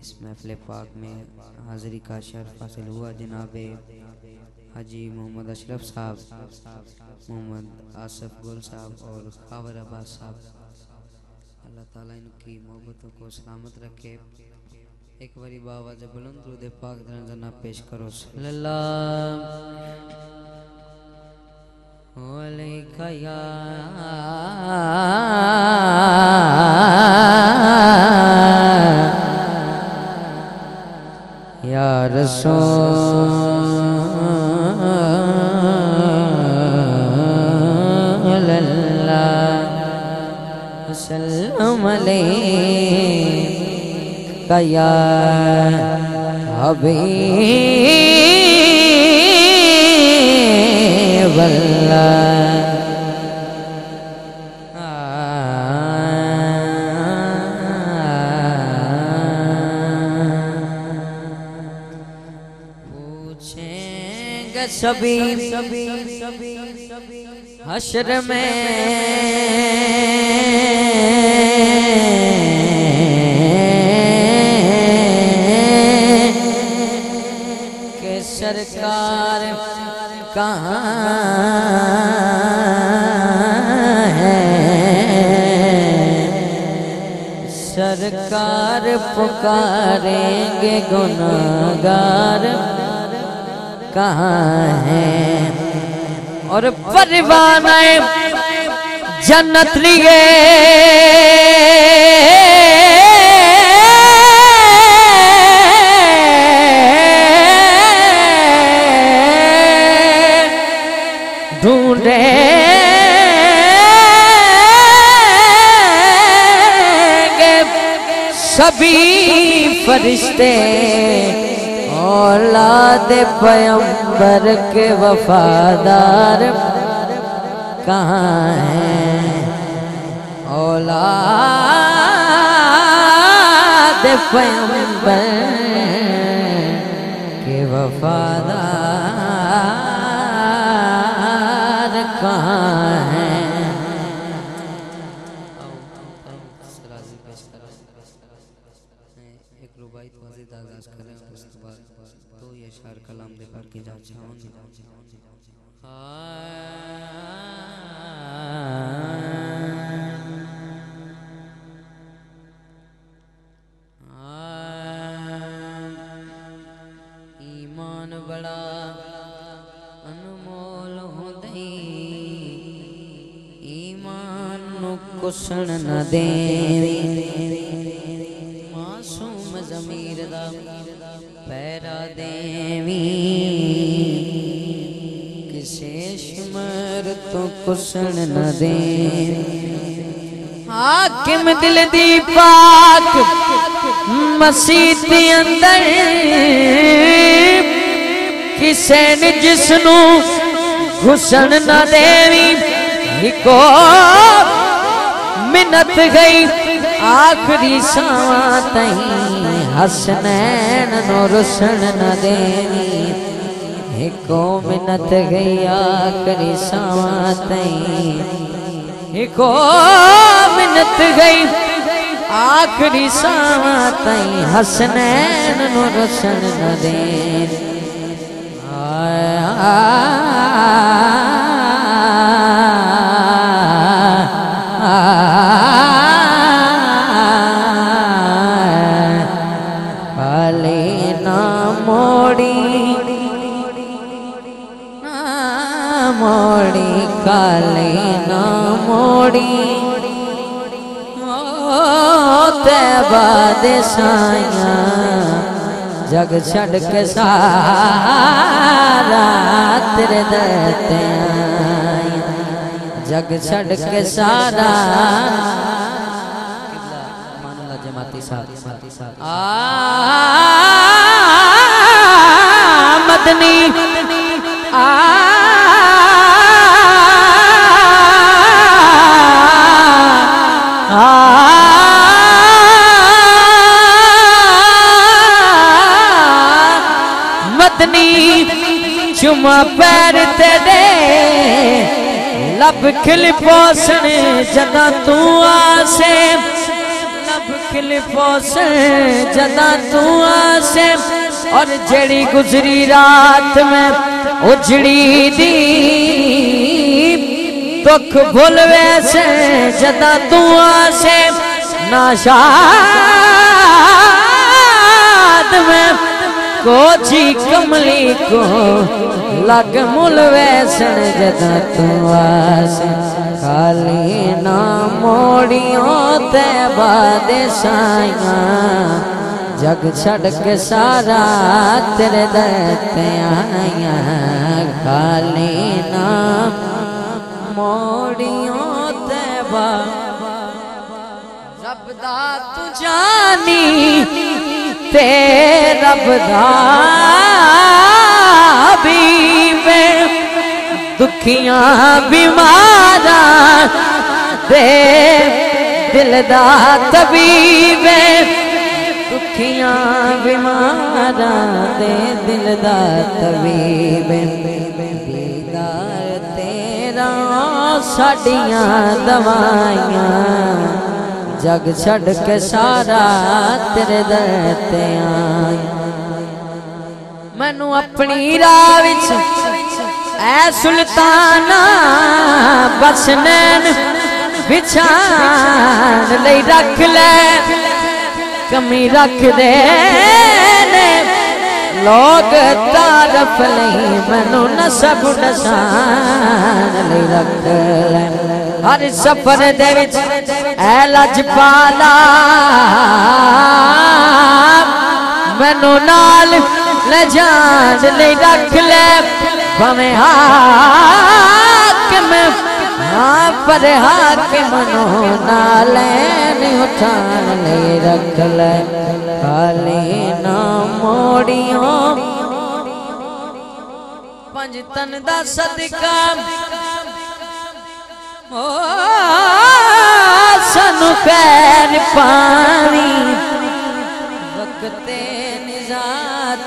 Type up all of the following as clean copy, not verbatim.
इस महफिल पाक में हाज़री का शर्फ हासिल हुआ। जनाब हाजी मोहम्मद अशरफ साहब, मोहम्मद आसफ़ गुल साहब और खावर अब्बास साहब, अल्लाह ताला इनकी मोहब्बतों को सलामत रखे। एक बारी बाबा जब बुलंद दुरूद पाक दरंजना पेश करो। सल्लल्लाहु अलैका या रसूलल्लाह, सल्लम अलैका या हबीब पूछेंगे सभी हश्र में के सरकार कहाँ है, सरकार पुकारेंगे गुनाहगार कहाँ है। और परवाना जन्नत लिए सभी फरिश्ते औलाद पैगंबर के वफादार कहाँ हैं, औलाद पैगंबर के वफादार कहाँ हैं। ईमान बड़ा अनमोल होंदई, ईमान नु कुसण न देवी, मासूम ज़मीर दा पैरा देवी, शेषमर तो कुसन न दे। हाकिम दिल दी पाक मसीह दे अंदर किसे ने जिसनु घुसन न देवी, इको मिनत गई आखरी सावा तई, हसनैन नो रुसन न देवी, एको मिनत गया करी सावातई, एको मिनत गई आखरी सावातई, हसनैन नु रसन न देन। खाली ना मोड़ी मोड़ी, खाली ना मोड़ी, ओ तैबा दे साया जग छड़ के सारा तेरे दर ते आया, जग छड़ के सारा जमाती साथ मदनी मदनी चुमा पैर तेरे लब खिल पोसन जदा तू आसे लब खिल पोसन जदा तू आसे और जड़ी गुजरी रात में उजड़ी दी दुख भूल वैसे जदा तू आसे नाशाद में कोची कमली को लग मुल वैसन जदा तू आसे खाली ना मोड़ियों ते बादे साइया जग छड़ के सारा तेरे दरते आया खाली ना मोड़ियों ते रब दा तू जानी ते रब दा दुखियां बीमारा दे दिलदा तबीब दुखियां बीमारा दे दिलदा तबीब दीदार तेरा साड़ियां दवाइयां जग छड़ के सारा तेरे दर ते आया मैनू अपनी राह विच ऐ सुल्ताना बस नैन बिछान लई रख ले कमी रख दे लोग तारफ नहीं मनो न सब नसान लई रख ले हर सफर दे विच ऐ लजपाला मनो नाल ले जान लई रख ले भावे हाकिम हाँ पर हाकिम ना लैन उठान ले रख ले खाली ना मोड़ियों पंज तन दा सदका ओ सानू पैर पानी वक्ते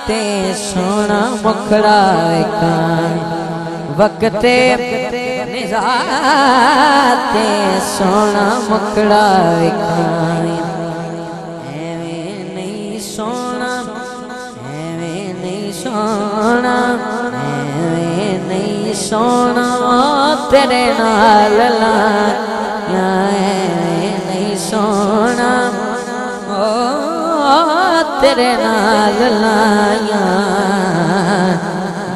ते सोना मुखड़ा वक्ते निजाते सोना मुखड़ा एवें नहीं सोना एवें नहीं सोना एवें नहीं सोना तेरे नाल लाया एवें नहीं सोना तेरे नाल लाया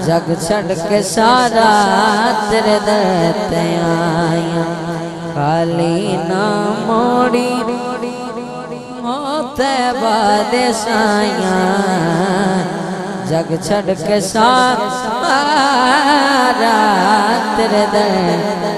जग छड़ के सारा तेरे दर ते आया खाली ना मोड़ी मोते बादे साया जग छड़ के सारा तेरे दर